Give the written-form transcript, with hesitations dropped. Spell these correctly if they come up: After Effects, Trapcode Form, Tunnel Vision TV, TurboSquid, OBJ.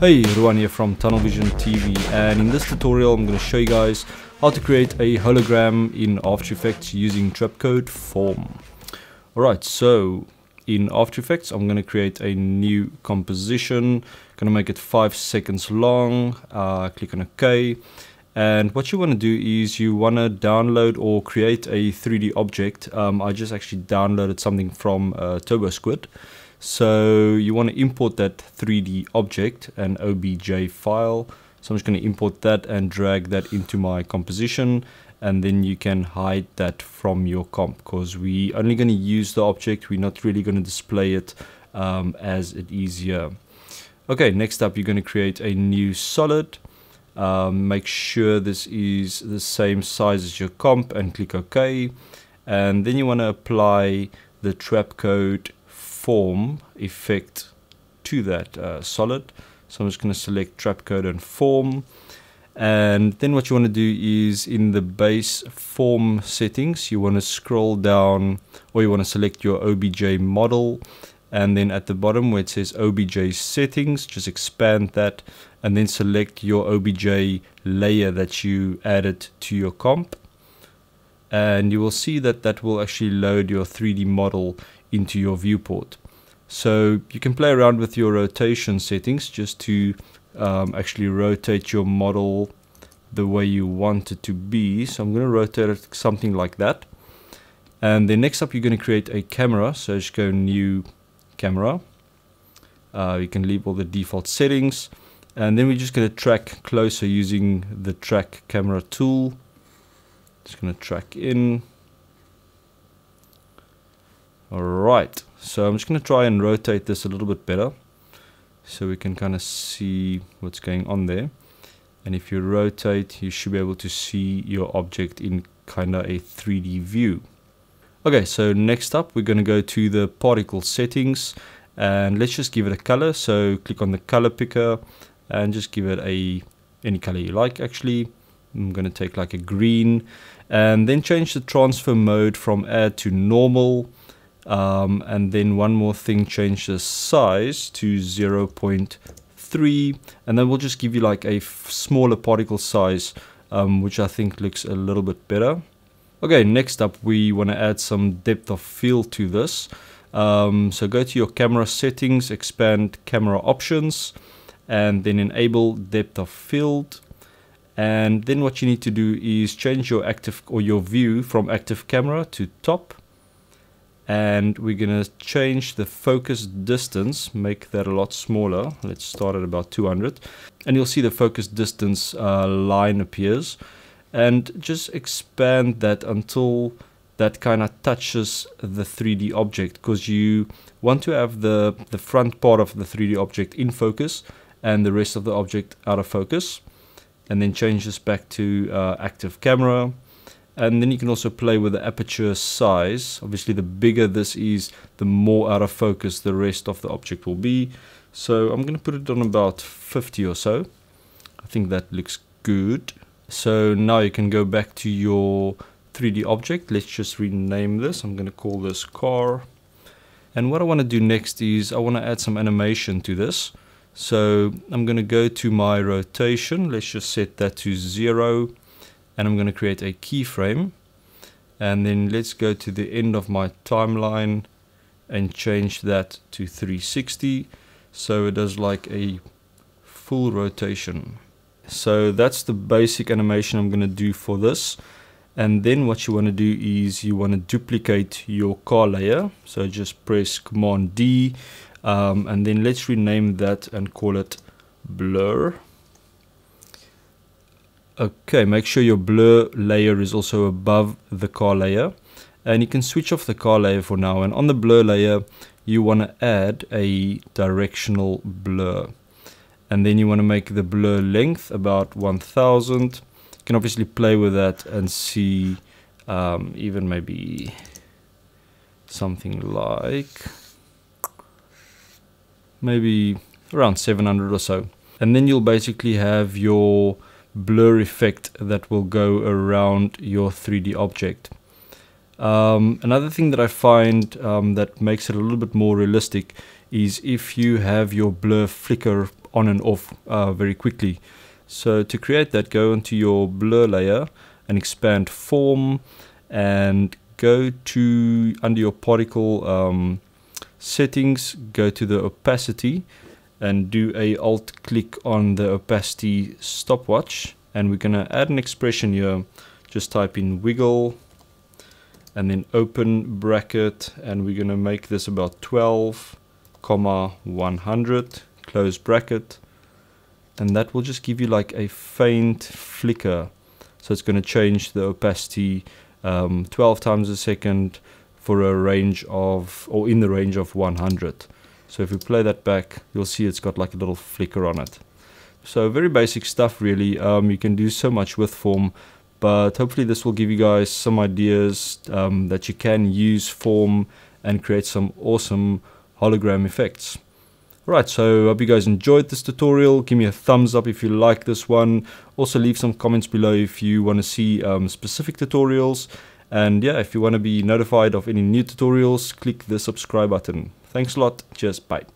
Hey everyone, here from Tunnel Vision TV, and in this tutorial I'm going to show you guys how to create a hologram in After Effects using Trapcode Form. Alright, so in After Effects I'm going to create a new composition. Going to make it 5 seconds long. Click on OK. And what you want to do is you want to download or create a 3D object. I just actually downloaded something from TurboSquid. So you want to import that 3D object, an OBJ file. So I'm just going to import that and drag that into my composition. And then you can hide that from your comp, because we're only going to use the object. We're not really going to display it as it is here. Okay, next up, you're going to create a new solid. Make sure this is the same size as your comp and click OK. And then you want to apply the Trapcode Form effect to that solid. So I'm just going to select Trapcode and Form. And then what you want to do is in the base form settings, you want to scroll down, or you want to select your OBJ model. And then at the bottom where it says OBJ settings, just expand that and then select your OBJ layer that you added to your comp. And you will see that that will actually load your 3D model into your viewport. So you can play around with your rotation settings just to actually rotate your model the way you want it to be. So I'm going to rotate it something like that. And then next up, you're going to create a camera. So just go new camera. You can leave all the default settings. And then we're just going to track closer using the track camera tool. Just going to track in. Alright, so I'm just going to try and rotate this a little bit better so we can kind of see what's going on there. And if you rotate, you should be able to see your object in kind of a 3D view. Okay, so next up, we're going to go to the particle settings and let's just give it a color. So click on the color picker and just give it any color you like actually. I'm going to take like a green and then change the transfer mode from add to normal. And then one more thing, change the size to 0.3, and then we'll just give you like a smaller particle size, which I think looks a little bit better. Okay, next up we want to add some depth of field to this. So go to your camera settings, expand camera options, and then enable depth of field. And then what you need to do is change your active or your view from active camera to top. And we're going to change the focus distance, make that a lot smaller. Let's start at about 200. And you'll see the focus distance line appears. And just expand that until that kind of touches the 3D object, because you want to have the front part of the 3D object in focus and the rest of the object out of focus. And then change this back to active camera. And then you can also play with the aperture size. Obviously, the bigger this is, the more out of focus the rest of the object will be. So I'm going to put it on about 50 or so. I think that looks good. So now you can go back to your 3D object. Let's just rename this. I'm going to call this car. And what I want to do next is I want to add some animation to this. So I'm going to go to my rotation. Let's just set that to 0. And I'm going to create a keyframe, and then let's go to the end of my timeline and change that to 360 so it does like a full rotation. So that's the basic animation I'm going to do for this. And then what you want to do is you want to duplicate your car layer, so just press Command D, and then let's rename that and call it blur. Okay, make sure your blur layer is also above the car layer, and you can switch off the car layer for now. And on the blur layer, you want to add a directional blur, and then you want to make the blur length about 1000. You can obviously play with that and see even maybe something like maybe around 700 or so, and then you'll basically have your blur effect that will go around your 3D object. Another thing that I find that makes it a little bit more realistic is if you have your blur flicker on and off very quickly. So to create that, go into your blur layer and expand form, and go to under your particle settings, go to the opacity and do a alt click on the opacity stopwatch, and we're going to add an expression here. Just type in wiggle and then open bracket, and we're going to make this about 12, 100, close bracket, and that will just give you like a faint flicker. So it's going to change the opacity 12 times a second for a range of, or in the range of 100. So if we play that back, you'll see it's got like a little flicker on it. So very basic stuff really. You can do so much with form, but hopefully this will give you guys some ideas that you can use form and create some awesome hologram effects. Right, so I hope you guys enjoyed this tutorial. Give me a thumbs up if you like this one. Also leave some comments below if you want to see specific tutorials. And yeah, if you want to be notified of any new tutorials, click the subscribe button. Thanks a lot. Cheers. Bye.